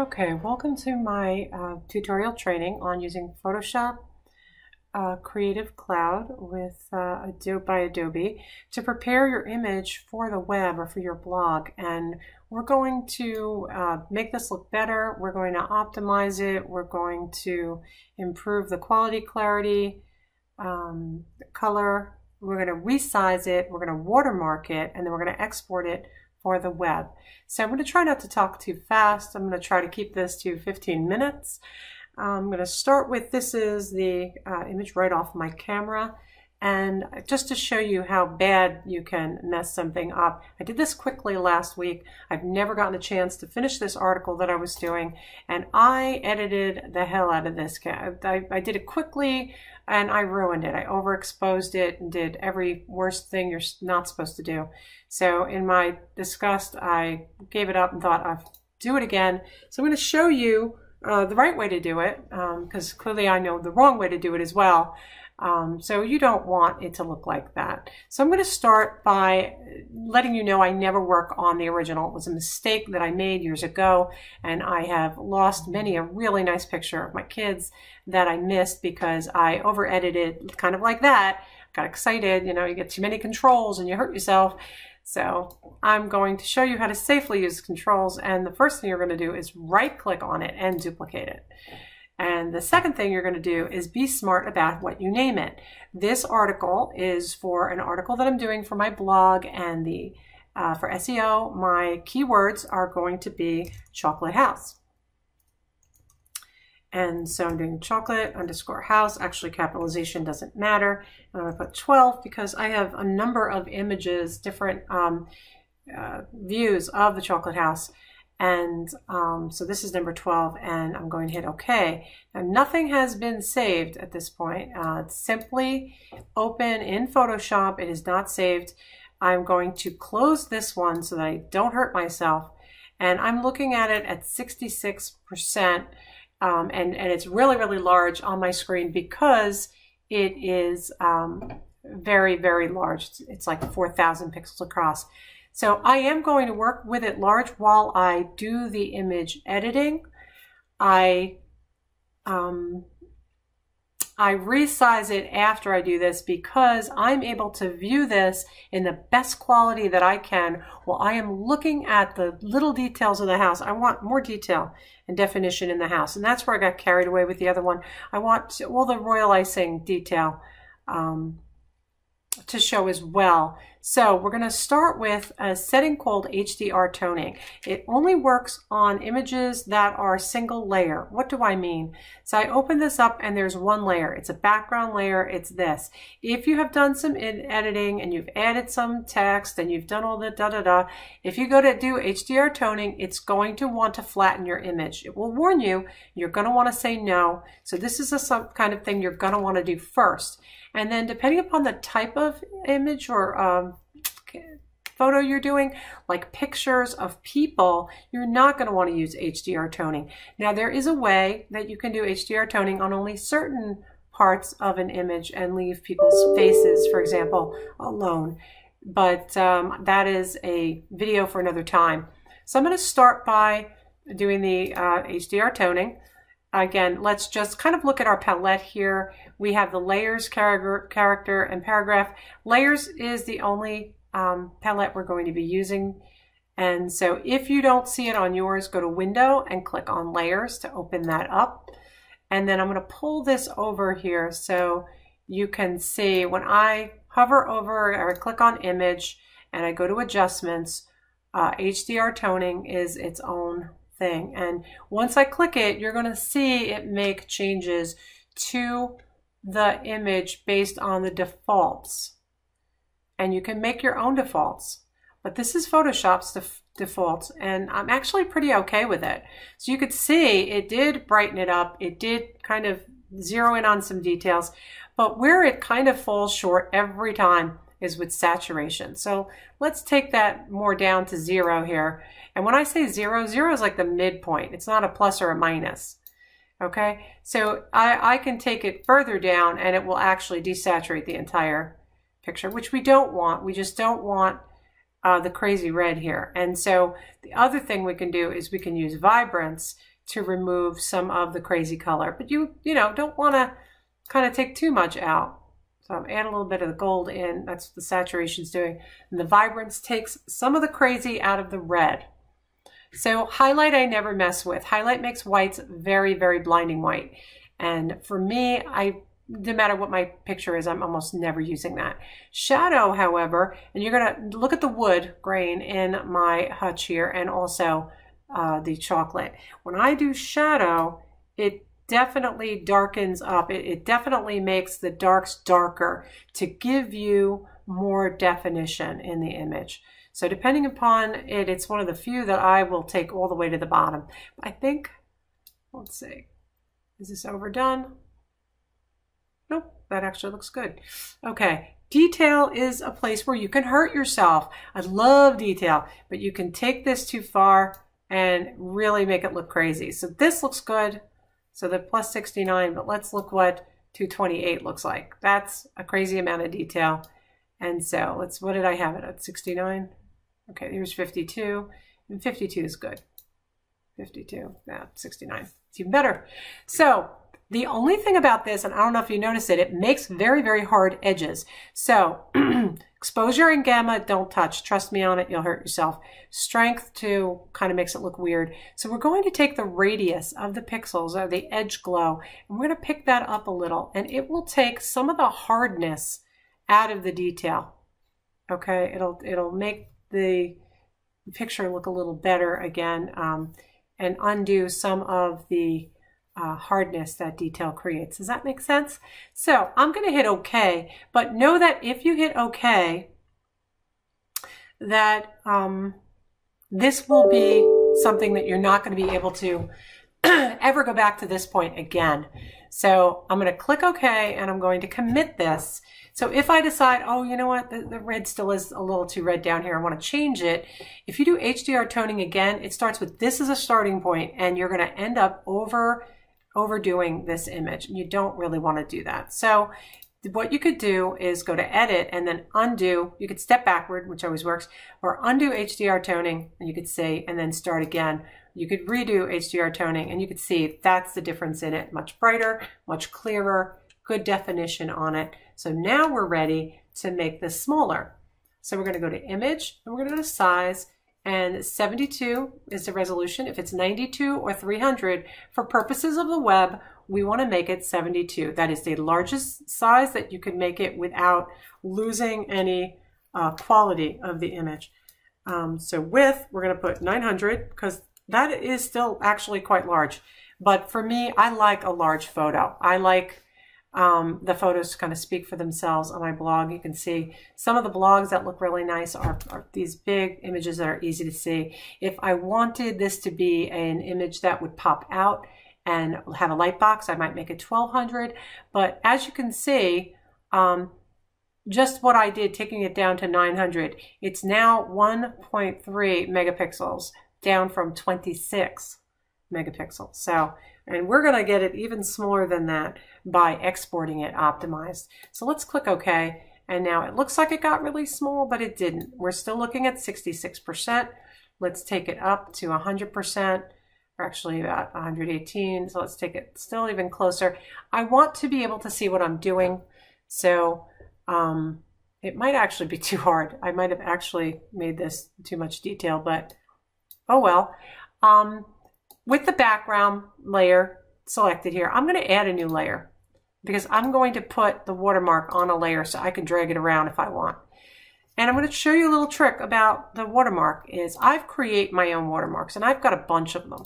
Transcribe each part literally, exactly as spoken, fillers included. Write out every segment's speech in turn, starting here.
Okay, welcome to my uh, tutorial training on using Photoshop uh, Creative Cloud with uh, Adobe, by Adobe to prepare your image for the web or for your blog. And we're going to uh, make this look better. We're going to optimize it. We're going to improve the quality, clarity, um, color. We're going to resize it. We're going to watermark it, and then we're going to export it for the web. So I'm going to try not to talk too fast. I'm going to try to keep this to fifteen minutes. I'm going to start with, this is the uh, image right off my camera, and just to show you how bad you can mess something up. I did this quickly last week. I've never gotten a chance to finish this article that I was doing, and I edited the hell out of this. I, I did it quickly and I ruined it. I overexposed it and did every worst thing you're not supposed to do. So in my disgust, I gave it up and thought I'd do it again. So I'm going to show you uh, the right way to do it, because um, clearly I know the wrong way to do it as well. Um, so you don't want it to look like that. So I'm going to start by letting you know I never work on the original. It was a mistake that I made years ago, and I have lost many a really nice picture of my kids that I missed because I over edited kind of like that. Got excited, you know, you get too many controls and you hurt yourself. So I'm going to show you how to safely use controls, and the first thing you're going to do is right click on it and duplicate it. And the second thing you're going to do is be smart about what you name it. This article is for an article that I'm doing for my blog, and the uh, for S E O, my keywords are going to be chocolate house. And so I'm doing chocolate underscore house. Actually, capitalization doesn't matter. And I'm going to put twelve because I have a number of images, different um, uh, views of the chocolate house. And um, so this is number twelve, and I'm going to hit OK. Now nothing has been saved at this point. Uh, it's simply open in Photoshop. It is not saved. I'm going to close this one so that I don't hurt myself. And I'm looking at it at sixty-six percent, um, and, and it's really, really large on my screen because it is um, very, very large. It's, it's like four thousand pixels across. So I am going to work with it large while I do the image editing. I, um, I resize it after I do this because I'm able to view this in the best quality that I can while I am looking at the little details of the house. I want more detail and definition in the house, and that's where I got carried away with the other one. I want all the royal icing detail um, to show as well. So we're going to start with a setting called H D R toning. It only works on images that are single layer. What do I mean? So I open this up and there's one layer. It's a background layer. It's this. If you have done some editing and you've added some text and you've done all the da-da-da, if you go to do H D R toning, it's going to want to flatten your image. It will warn you. You're going to want to say no. So this is a some kind of thing you're going to want to do first. And then depending upon the type of image or um, photo you're doing, like pictures of people, you're not going to want to use H D R toning. Now there is a way that you can do H D R toning on only certain parts of an image and leave people's faces, for example, alone. But um, that is a video for another time. So I'm going to start by doing the uh, H D R toning. Again, let's just kind of look at our palette here. We have the layers, character, and paragraph. Layers is the only um, palette we're going to be using. And so if you don't see it on yours, go to Window and click on Layers to open that up. And then I'm going to pull this over here so you can see when I hover over or click on Image and I go to Adjustments, uh, H D R toning is its own thing. And once I click it, you're going to see it make changes to the image based on the defaults. And you can make your own defaults, but this is Photoshop's def defaults, and I'm actually pretty okay with it. So you could see it did brighten it up. It did kind of zero in on some details, but where it kind of falls short every time is with saturation. So let's take that more down to zero here. And when I say zero, zero is like the midpoint. It's not a plus or a minus. Okay, so I, I can take it further down and it will actually desaturate the entire picture, which we don't want. We just don't want uh, the crazy red here. And so the other thing we can do is we can use vibrance to remove some of the crazy color, but you, you know, don't want to kind of take too much out. So add a little bit of the gold in, that's what the saturation's doing. And the vibrance takes some of the crazy out of the red. So highlight I never mess with. Highlight makes whites very, very blinding white. And for me, I, no matter what my picture is, I'm almost never using that. Shadow, however, and you're gonna look at the wood grain in my hutch here and also uh, the chocolate. When I do shadow, it definitely darkens up. It, it definitely makes the darks darker to give you more definition in the image. So depending upon it, it's one of the few that I will take all the way to the bottom. I think, let's see, is this overdone? Nope, that actually looks good. Okay, detail is a place where you can hurt yourself. I love detail, but you can take this too far and really make it look crazy. So this looks good, so the plus sixty-nine, but let's look what two twenty-eight looks like. That's a crazy amount of detail. And so let's, what did I have it at, sixty-nine? Okay, here's fifty-two, and fifty-two is good. fifty-two, yeah, sixty-nine, it's even better. So the only thing about this, and I don't know if you noticed it, it makes very, very hard edges. So exposure and gamma, don't touch. Trust me on it, you'll hurt yourself. Strength too, kind of makes it look weird. So we're going to take the radius of the pixels, or the edge glow, and we're gonna pick that up a little, and it will take some of the hardness out of the detail. Okay, it'll it'll make the picture look a little better again, um, and undo some of the uh, hardness that detail creates. Does that make sense? So I'm gonna hit okay, but know that if you hit okay, that um, this will be something that you're not gonna be able to ever go back to this point again. So I'm gonna click okay, and I'm going to commit this. So if I decide, oh, you know what, the, the red still is a little too red down here, I wanna change it. If you do H D R toning again, it starts with this is a starting point, and you're gonna end up over, overdoing this image. You don't really wanna do that. So what you could do is go to edit and then undo. You could step backward, which always works, or undo H D R toning, and you could say, and then start again. You could redo H D R toning, and you could see that's the difference in it. Much brighter, much clearer, good definition on it. So now we're ready to make this smaller. So we're going to go to image, and we're going to go to size, and seventy-two is the resolution. If it's ninety-two or three hundred, for purposes of the web, we want to make it seventy-two. That is the largest size that you can make it without losing any uh, quality of the image. Um, so width, we're going to put nine hundred, because that is still actually quite large. But for me, I like a large photo. I like um, the photos to kind of speak for themselves. On my blog, you can see some of the blogs that look really nice are, are these big images that are easy to see. If I wanted this to be an image that would pop out and have a light box, I might make it twelve hundred. But as you can see, um, just what I did, taking it down to nine hundred, it's now one point three megapixels, down from twenty-six megapixels. So, and we're gonna get it even smaller than that by exporting it optimized. So let's click okay, and now it looks like it got really small, but it didn't. We're still looking at sixty-six percent. Let's take it up to one hundred percent, or actually about one hundred eighteen, so let's take it still even closer. I want to be able to see what I'm doing, so um, it might actually be too hard. I might have actually made this too much detail, but oh well. Um, with the background layer selected here, I'm going to add a new layer because I'm going to put the watermark on a layer so I can drag it around if I want. And I'm going to show you a little trick about the watermark is I've created my own watermarks, and I've got a bunch of them.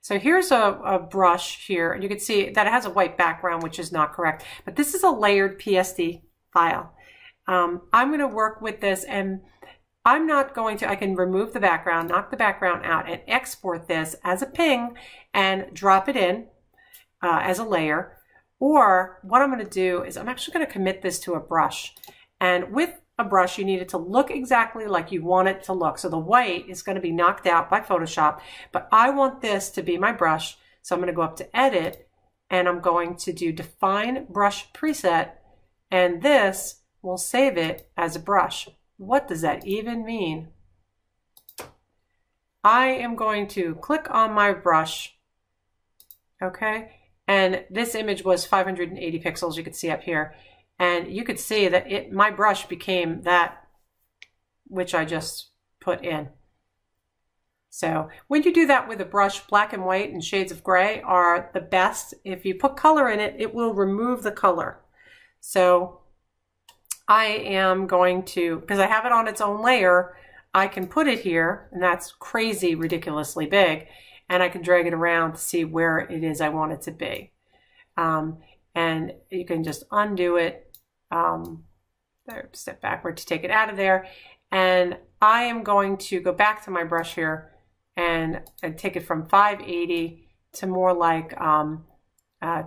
So here's a, a brush here, and you can see that it has a white background, which is not correct, but this is a layered P S D file. Um, I'm going to work with this, and I'm not going to, I can remove the background, knock the background out, and export this as a P N G and drop it in uh, as a layer. Or what I'm gonna do is I'm actually gonna commit this to a brush. And with a brush, you need it to look exactly like you want it to look. So the white is gonna be knocked out by Photoshop, but I want this to be my brush. So I'm gonna go up to edit, and I'm going to do define brush preset, and this will save it as a brush. What does that even mean? I am going to click on my brush, okay? And this image was five hundred eighty pixels, you could see up here. And you could see that it, my brush became that which I just put in. So when you do that with a brush, black and white and shades of gray are the best. If you put color in it, it will remove the color. So I am going to, because I have it on its own layer, I can put it here, and that's crazy, ridiculously big, and I can drag it around to see where it is I want it to be. Um, and you can just undo it, um, there, step backward to take it out of there. And I am going to go back to my brush here and, and take it from five eighty to more like um, uh,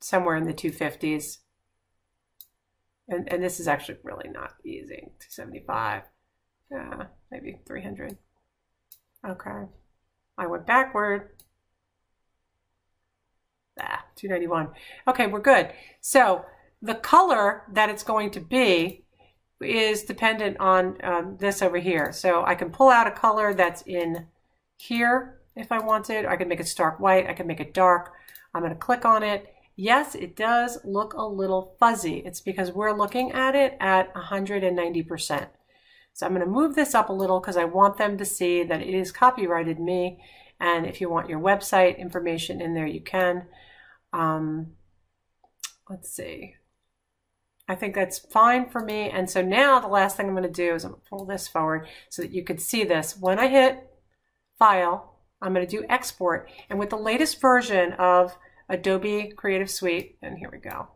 somewhere in the two fifties. And, and this is actually really not easy, two seventy-five. Yeah, maybe three hundred. Okay, I went backward. Ah, two ninety-one. Okay, we're good. So the color that it's going to be is dependent on um, this over here. So I can pull out a color that's in here if I wanted. I can make it stark white. I can make it dark. I'm going to click on it. Yes, it does look a little fuzzy. It's because we're looking at it at one hundred ninety percent. So I'm going to move this up a little because I want them to see that it is copyrighted me. And if you want your website information in there, you can. Um, let's see. I think that's fine for me. And so now the last thing I'm going to do is I'm going to pull this forward so that you could see this. When I hit File, I'm going to do Export. And with the latest version of Adobe Creative Suite, and here we go,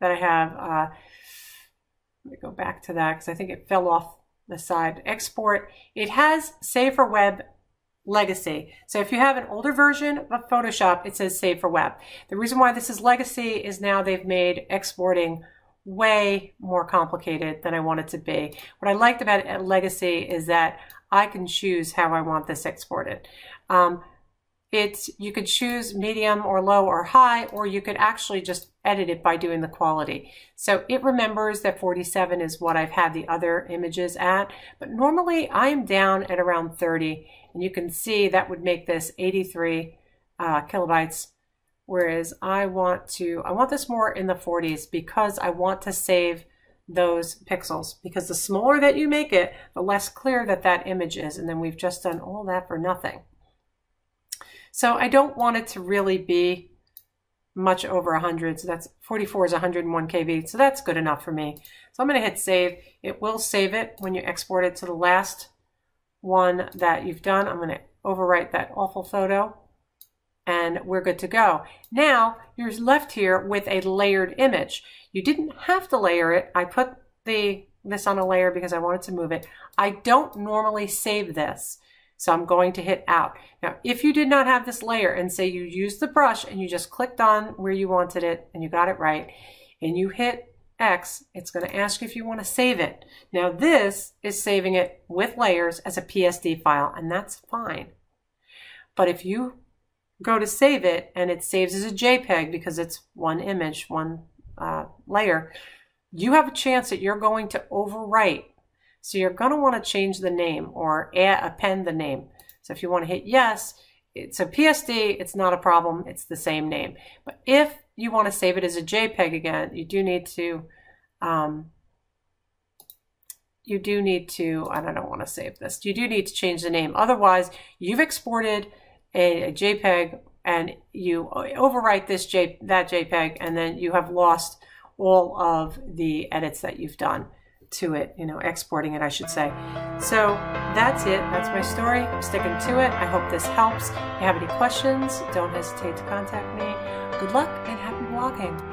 that I have... Uh, Let me go back to that because I think it fell off the side. Export. It has Save for Web Legacy. So if you have an older version of Photoshop, it says Save for Web. The reason why this is Legacy is now they've made exporting way more complicated than I want it to be. What I liked about it at Legacy is that I can choose how I want this exported. Um, it's, you could choose medium or low or high, or you could actually just edit it by doing the quality. So it remembers that forty-seven is what I've had the other images at, but normally I'm down at around thirty, and you can see that would make this eighty-three uh, kilobytes, whereas I want to, I want this more in the forties because I want to save those pixels, because the smaller that you make it, the less clear that that image is, and then we've just done all that for nothing. So I don't want it to really be much over one hundred, so that's forty-four is one hundred one K B, so that's good enough for me. So I'm going to hit save. It will save it when you export it to the last one that you've done. I'm going to overwrite that awful photo, and we're good to go. Now you're left here with a layered image. You didn't have to layer it. I put the this on a layer because I wanted to move it. I don't normally save this. So I'm going to hit out. Now, if you did not have this layer and say you used the brush and you just clicked on where you wanted it and you got it right, and you hit X, it's going to ask you if you want to save it. Now, this is saving it with layers as a P S D file, and that's fine. But if you go to save it and it saves as a JPEG because it's one image, one uh, layer, you have a chance that you're going to overwrite. So you're going to want to change the name or add, append the name. So if you want to hit yes, it's a P S D, it's not a problem, it's the same name. But if you want to save it as a JPEG again, you do need to, um, you do need to, and I don't want to save this, you do need to change the name. Otherwise, you've exported a, a JPEG and you overwrite this J, that JPEG, and then you have lost all of the edits that you've done to it, you know, exporting it, I should say. So that's it. That's my story. I'm sticking to it. I hope this helps. If you have any questions, don't hesitate to contact me. Good luck and happy blogging.